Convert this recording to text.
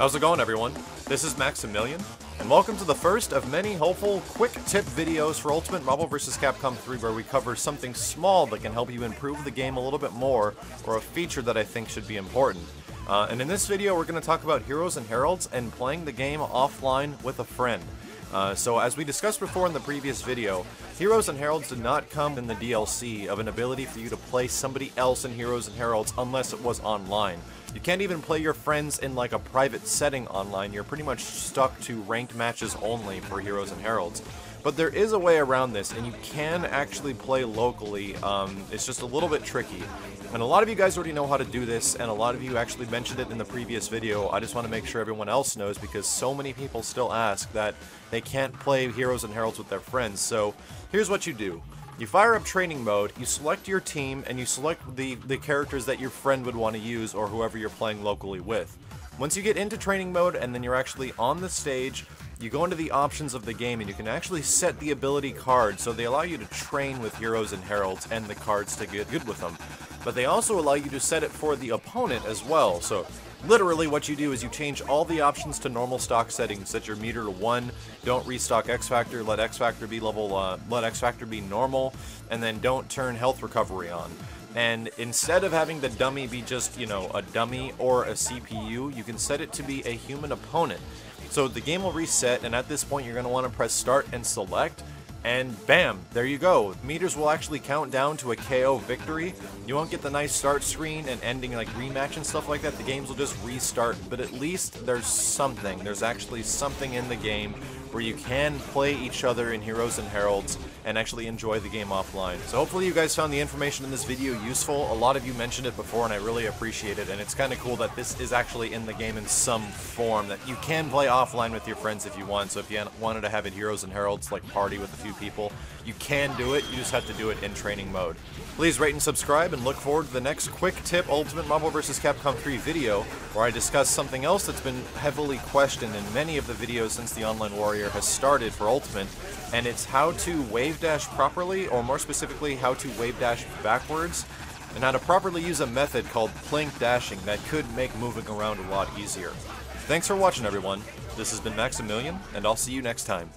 How's it going, everyone? This is Maximilian, and welcome to the first of many hopeful quick tip videos for Ultimate Marvel vs. Capcom 3, where we cover something small that can help you improve the game a little bit more, or a feature that I think should be important. And in this video, we're going to talk about Heroes and Heralds and playing the game offline with a friend. So as we discussed before in the previous video, Heroes and Heralds did not come in the DLC of an ability for you to play somebody else in Heroes and Heralds unless it was online. You can't even play your friends in like a private setting online. You're pretty much stuck to ranked matches only for Heroes and Heralds. But there is a way around this, and you can actually play locally. It's just a little bit tricky. And a lot of you guys already know how to do this, and a lot of you actually mentioned it in the previous video. I just want to make sure everyone else knows, because so many people still ask that they can't play Heroes and Heralds with their friends. So here's what you do. You fire up Training Mode, you select your team, and you select the characters that your friend would want to use, or whoever you're playing locally with. Once you get into Training Mode, and then you're actually on the stage, you go into the options of the game, and you can actually set the ability card, so they allow you to train with Heroes and Heralds and the cards to get good with them. But they also allow you to set it for the opponent as well, so literally what you do is you change all the options to normal stock settings. Set your meter to 1, don't restock x-factor, let x-factor be normal, and then don't turn health recovery on. And instead of having the dummy be just, you know, a dummy or a CPU, you can set it to be a human opponent. So the game will reset, and at this point you're going to want to press start and select, and bam, there you go. Meters will actually count down to a KO victory. You won't get the nice start screen and ending like rematch and stuff like that. The games will just restart, but at least there's something. There's actually something in the game where you can play each other in Heroes and Heralds and actually enjoy the game offline. So hopefully you guys found the information in this video useful. A lot of you mentioned it before, and I really appreciate it, and it's kind of cool that this is actually in the game in some form, that you can play offline with your friends if you want. So if you wanted to have it Heroes and Heralds like party with a few people, you can do it. You just have to do it in Training Mode. Please rate and subscribe, and look forward to the next quick tip Ultimate Marvel vs. Capcom 3 video, where I discuss something else that's been heavily questioned in many of the videos since the Online Warrior has started for Ultimate, and it's how to wave dash properly, or more specifically how to wave dash backwards, and how to properly use a method called plink dashing that could make moving around a lot easier. Thanks for watching, everyone. This has been Maximilian, and I'll see you next time.